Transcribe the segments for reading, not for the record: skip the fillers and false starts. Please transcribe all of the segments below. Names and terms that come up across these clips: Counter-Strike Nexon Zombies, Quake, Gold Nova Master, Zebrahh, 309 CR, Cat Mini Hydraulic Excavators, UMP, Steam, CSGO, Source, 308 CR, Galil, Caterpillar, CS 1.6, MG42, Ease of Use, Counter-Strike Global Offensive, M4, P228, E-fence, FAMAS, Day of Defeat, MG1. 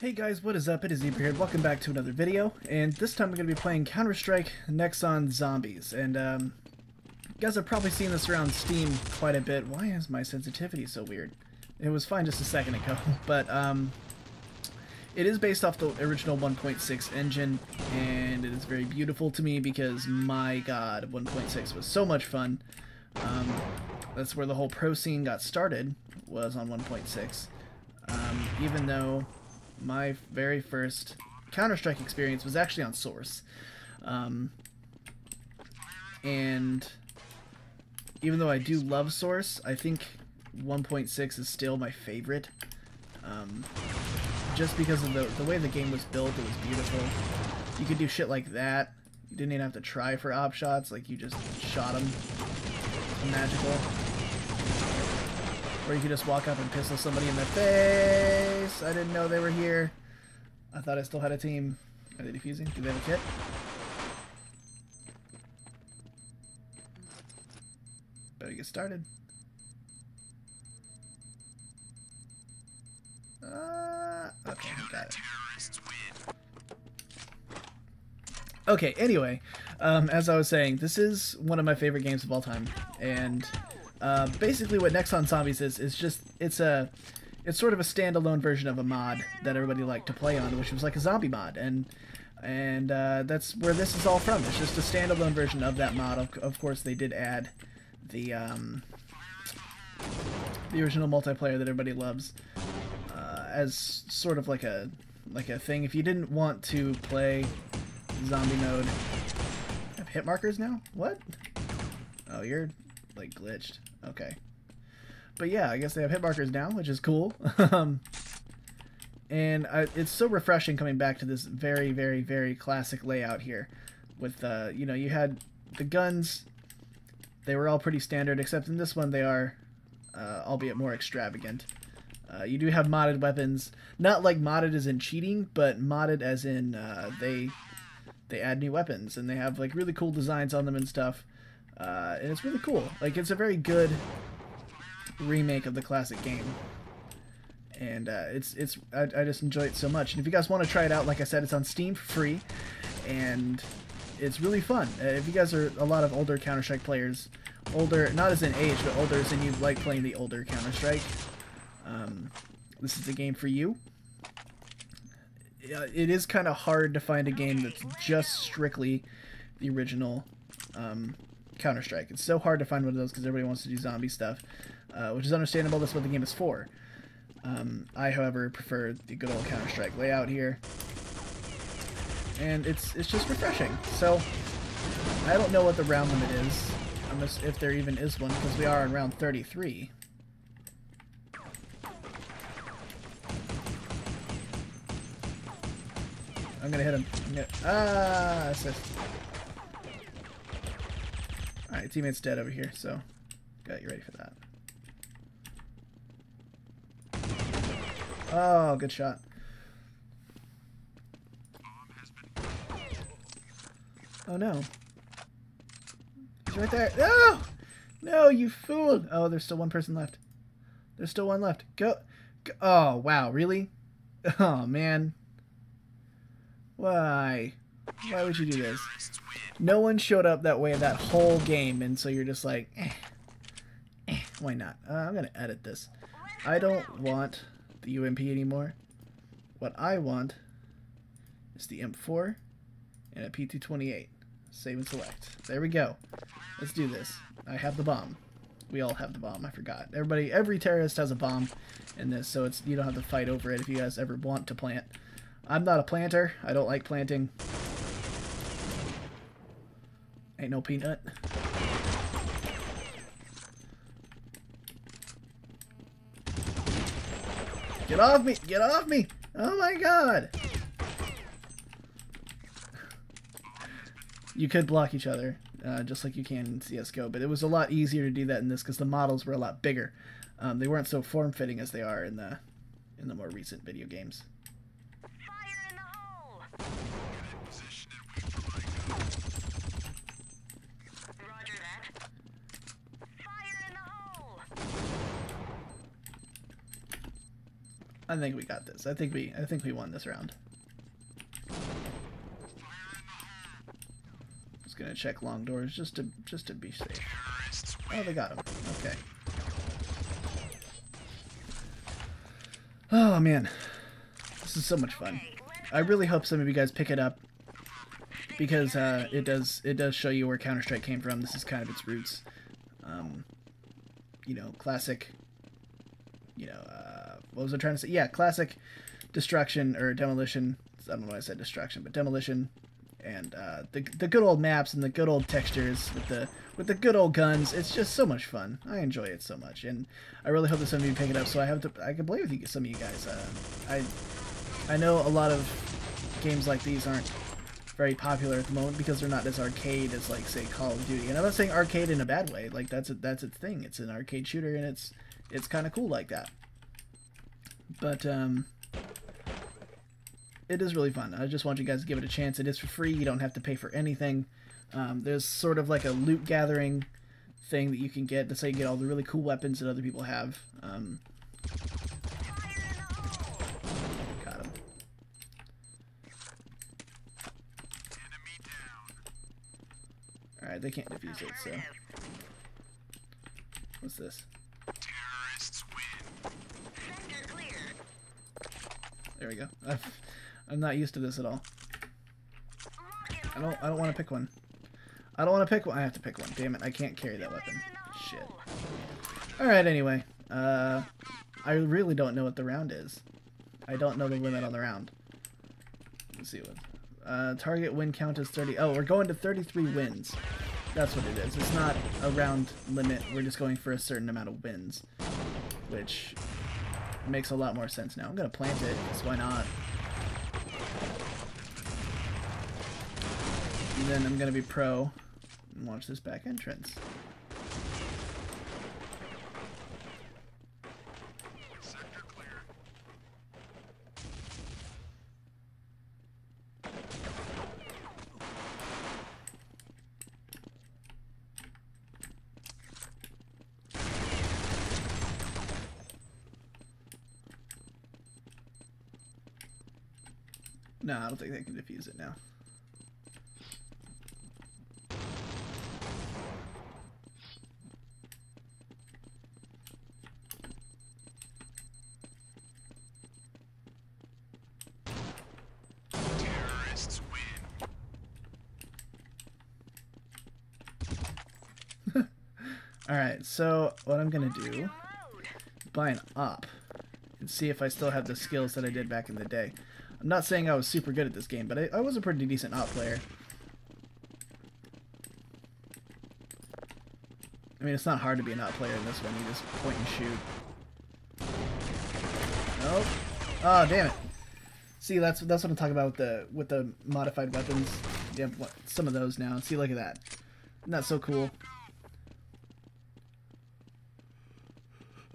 Hey guys, what is up? It is Zeep here. Welcome back to another video, and this time we're going to be playing Counter-Strike Nexon Zombies. And you guys have probably seen this around Steam quite a bit. Why is my sensitivity so weird? It was fine just a second ago, but it is based off the original 1.6 engine, and it is very beautiful to me because, my god, 1.6 was so much fun. That's where the whole pro scene got started, was on 1.6, even though my very first Counter-Strike experience was actually on Source. And even though I do love Source, I think 1.6 is still my favorite. Just because of the way the game was built, it was beautiful. You could do shit like that. You didn't even have to try for op shots, like you just shot them. Magical. Or you could just walk up and pistol somebody in the face. I didn't know they were here. I thought I still had a team. Are they defusing? Do they have a kit? Better get started. Okay, got it. Okay, anyway, as I was saying, this is one of my favorite games of all time, and basically what Nexon Zombies is just, it's sort of a standalone version of a mod that everybody liked to play on, which was like a zombie mod, and that's where this is all from. It's just a standalone version of that mod. Of course, they did add the original multiplayer that everybody loves as sort of like a thing. If you didn't want to play zombie mode. I have hit markers now? What? Oh, you're like glitched. Okay. But yeah, I guess they have hit markers now, which is cool. It's so refreshing coming back to this very, very, very classic layout here. With, you know, you had the guns. They were all pretty standard, except in this one they are, albeit more extravagant. You do have modded weapons. Not like modded as in cheating, but modded as in they add new weapons, and they have like really cool designs on them and stuff, and it's really cool. Like, it's a very good remake of the classic game, and I just enjoy it so much. And if you guys want to try it out, like I said, it's on Steam for free, and it's really fun. If you guys are a lot of older Counter-Strike players, older not as in age, but older as in you like playing the older Counter-Strike, this is the game for you. It is kind of hard to find a game that's just strictly the original Counter-Strike. It's so hard to find one of those because everybody wants to do zombie stuff, which is understandable. That's what the game is for. I, however, prefer the good old Counter-Strike layout here, and it's just refreshing. So I don't know what the round limit is, unless if there even is one, because we are on round 33. I'm gonna hit him. Assist. Alright, teammate's dead over here, so got you ready for that. Oh, good shot. Oh no. He's right there. No! No, you fool! Oh, there's still one person left. There's still one left. Go. Oh, wow, really? Oh, man. Why? Why would you do this? No one showed up that way that whole game, and so you're just like, why not? I'm gonna edit this. I don't want the UMP anymore. What I want is the M4 and a P228. Save and select. There we go. Let's do this. I have the bomb. We all have the bomb. I forgot. Every terrorist has a bomb in this, so it's, you don't have to fight over it if you guys ever want to plant. I'm not a planter. I don't like planting. Ain't no peanut. Get off me! Get off me! Oh my god! You could block each other, just like you can in CSGO, but it was a lot easier to do that in this because the models were a lot bigger. They weren't so form-fitting as they are in the more recent video games. I think we got this. I think we won this round. Just gonna check long doors just to be safe. Oh, they got him. Okay. Oh man, this is so much fun. I really hope some of you guys pick it up, because it does show you where Counter-Strike came from. This is kind of its roots. You know, classic. You know, what was I trying to say? Yeah, classic destruction or demolition. I don't know why I said destruction, but demolition, and the good old maps and the good old textures with the good old guns. It's just so much fun. I enjoy it so much, and I really hope that some of you pick it up. So I can play with you, some of you guys. I know a lot of games like these aren't very popular at the moment because they're not as arcade as, like, say, Call of Duty. And I'm not saying arcade in a bad way. Like, that's its thing. It's an arcade shooter, and it's kind of cool like that. But it is really fun. I just want you guys to give it a chance. It is for free. You don't have to pay for anything. There's sort of like a loot gathering thing that you can get. That's how you get all the really cool weapons that other people have. Got him. All right, they can't defuse it. So what's this? There we go. I'm not used to this at all. I don't want to pick one. I don't want to pick one. I have to pick one. Damn it! I can't carry that weapon. Shit. All right. Anyway, I really don't know what the round is. I don't know the limit on the round. Let's see what. Target win count is 30. Oh, we're going to 33 wins. That's what it is. It's not a round limit. We're just going for a certain amount of wins, which makes a lot more sense now. I'm gonna plant it, so why not? And then I'm gonna be pro and launch this back entrance. Sector clear. No, I don't think they can defuse it now. Terrorists win. Alright, so what I'm gonna do is buy an op and see if I still have the skills that I did back in the day. I'm not saying I was super good at this game, but I was a pretty decent op player. I mean, it's not hard to be an op player in this one. You just point and shoot. Nope. Oh, damn it. See, that's what I'm talking about with the modified weapons. You have some of those now. See, look at that. Isn't that so cool?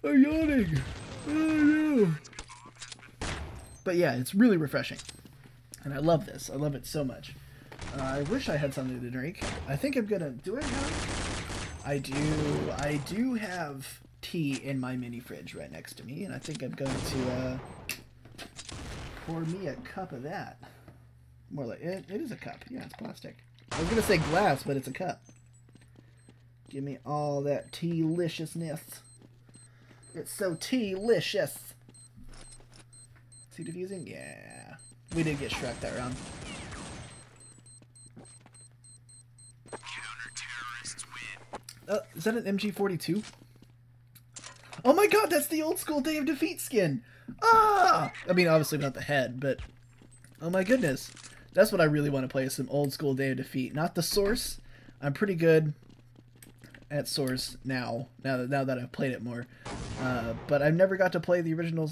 I'm yawning. Oh, no. But yeah, it's really refreshing, and I love this. I love it so much. I wish I had something to drink. I think I'm gonna. Do I have? I do. I do have tea in my mini fridge right next to me, and I think I'm going to pour me a cup of that. More like it is a cup. Yeah, it's plastic. I was gonna say glass, but it's a cup. Give me all that tea-liciousness. It's so tea-licious. Defusing? Yeah. We did get Shrek that round. Counter-terrorists win. Is that an MG42? Oh my god, that's the old school Day of Defeat skin! Ah! I mean, obviously not the head, but... Oh my goodness. That's what I really want to play, is some old school Day of Defeat. Not the Source. I'm pretty good at Source now that I've played it more. But I've never got to play the original...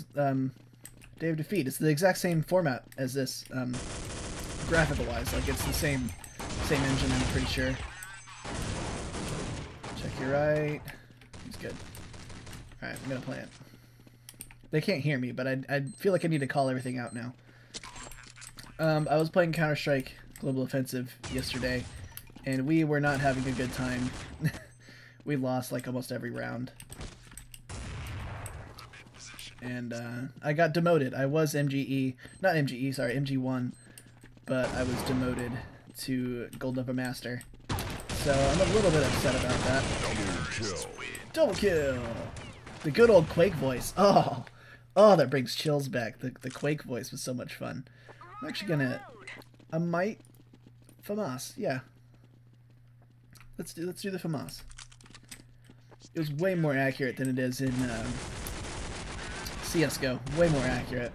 Day of Defeat. It's the exact same format as this, graphical-wise. Like, it's the same engine, I'm pretty sure. Check your right. It's good. Alright, I'm gonna play it. They can't hear me, but I feel like I need to call everything out now. I was playing Counter-Strike Global Offensive yesterday, and we were not having a good time. We lost, like, almost every round. Ultimate position. and I got demoted. I was MGE, not MGE, sorry, MG1, but I was demoted to Gold Nova Master. So I'm a little bit upset about that. Double kill! The good old Quake voice. Oh, that brings chills back. The Quake voice was so much fun. I'm actually gonna, I might, FAMAS, yeah. Let's do the FAMAS. It was way more accurate than it is in CSGO. Way more accurate.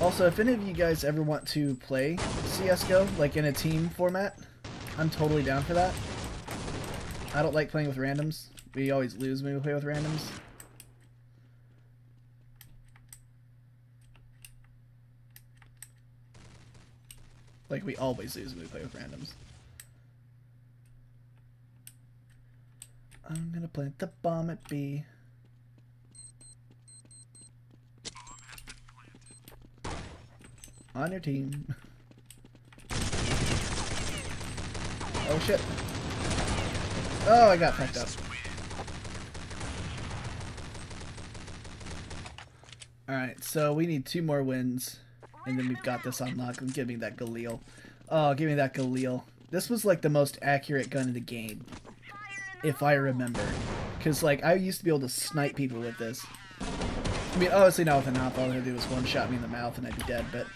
Also, if any of you guys ever want to play CSGO, like in a team format, I'm totally down for that. I don't like playing with randoms. We always lose when we play with randoms. Like, we always lose when we play with randoms. I'm gonna plant the bomb at B. On your team. Oh shit. Oh, I got packed up. Alright, so we need 2 more wins. And then we've got this on lock. Give me that Galil. Oh, give me that Galil. This was like the most accurate gun in the game. If I remember. Because, like, I used to be able to snipe people with this. I mean, obviously not with an op. All they do is one-shot me in the mouth and I'd be dead, but...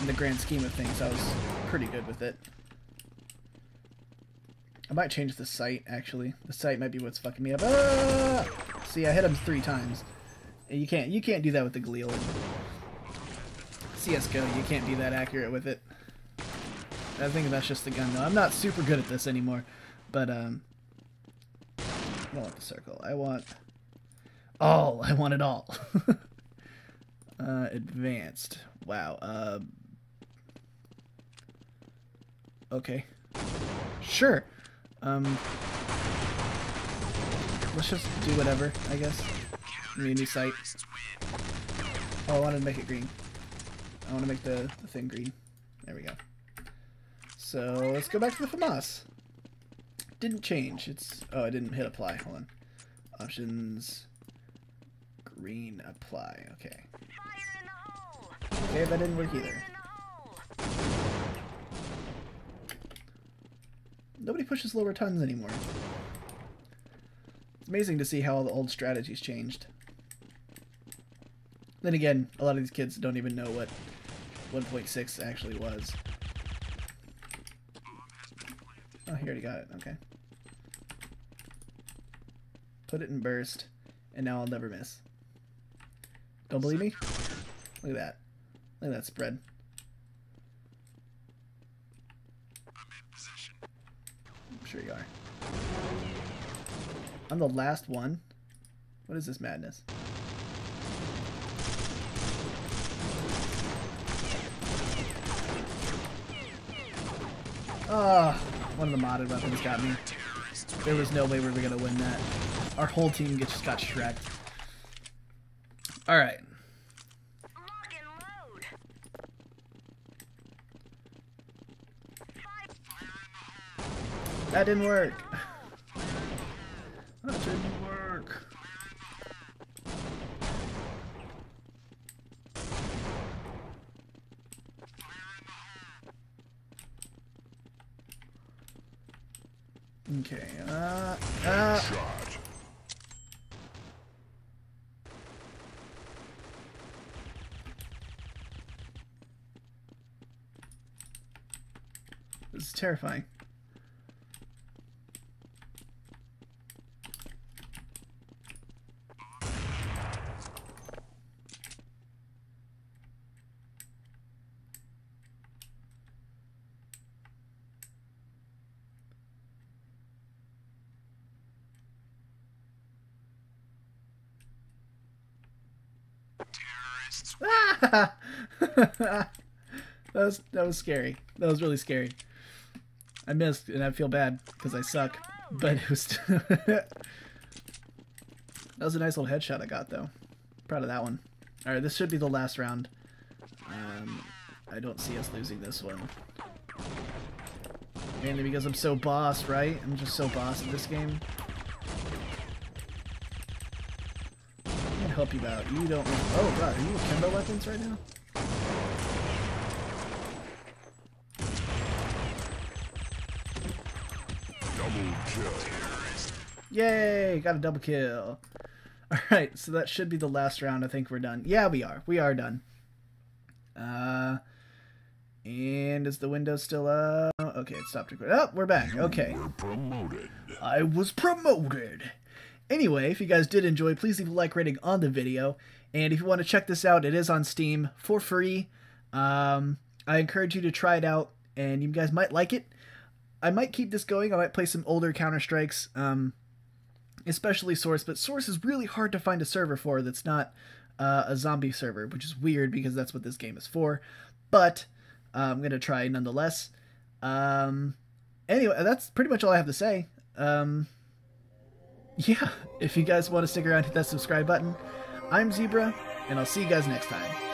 in the grand scheme of things, I was pretty good with it. I might change the sight, actually. The sight might be what's fucking me up. Ah! See, I hit him 3 times. And you can't do that with the Galil. CSGO, you can't be that accurate with it. I think that's just the gun, though. I'm not super good at this anymore, but, I don't want the circle. I want all. I want it all. Advanced. Wow. Okay. Sure. Let's just do whatever, I guess. Give me a new sight. Oh, I wanted to make it green. I want to make the thing green. There we go. So let's go back to the FAMAS. Didn't change. It's I didn't hit apply. Hold on. Options. Green apply. Okay. Okay, that didn't work either. Nobody pushes lower tons anymore. It's amazing to see how all the old strategies changed. Then again, a lot of these kids don't even know what 1.6 actually was. Oh, he already got it. Okay. Put it in burst, and now I'll never miss. Don't believe me? Look at that. Look at that spread. I'm sure you are. I'm the last one? What is this madness? Ah! Oh. One of the modded weapons got me. There was no way we were going to win that. Our whole team just got shredded. Alright. That didn't work. That didn't work. Okay, this is terrifying. Ah! that was scary. That was really scary. I missed, and I feel bad because I suck. But it was that was a nice little headshot I got, though. Proud of that one. All right, this should be the last round. I don't see us losing this one. Mainly because I'm so boss, right? I'm just so boss in this game. help you out. You don't. Oh god, are you with Kimbo weapons right now? Double kill. Yay! Got a double kill. All right, so that should be the last round. I think we're done. Yeah, we are. We are done. And is the window still up? Okay, it stopped recording. Oh, we're back. Okay. You were promoted. I was promoted. Anyway, if you guys did enjoy, please leave a like rating on the video. And if you want to check this out, it is on Steam for free. I encourage you to try it out, and you guys might like it. I might keep this going. I might play some older Counter-Strikes, especially Source. But Source is really hard to find a server for that's not a zombie server, which is weird because that's what this game is for. But I'm going to try nonetheless. Anyway, that's pretty much all I have to say. Yeah, if you guys want to stick around, hit that subscribe button. I'm Zebra, and I'll see you guys next time.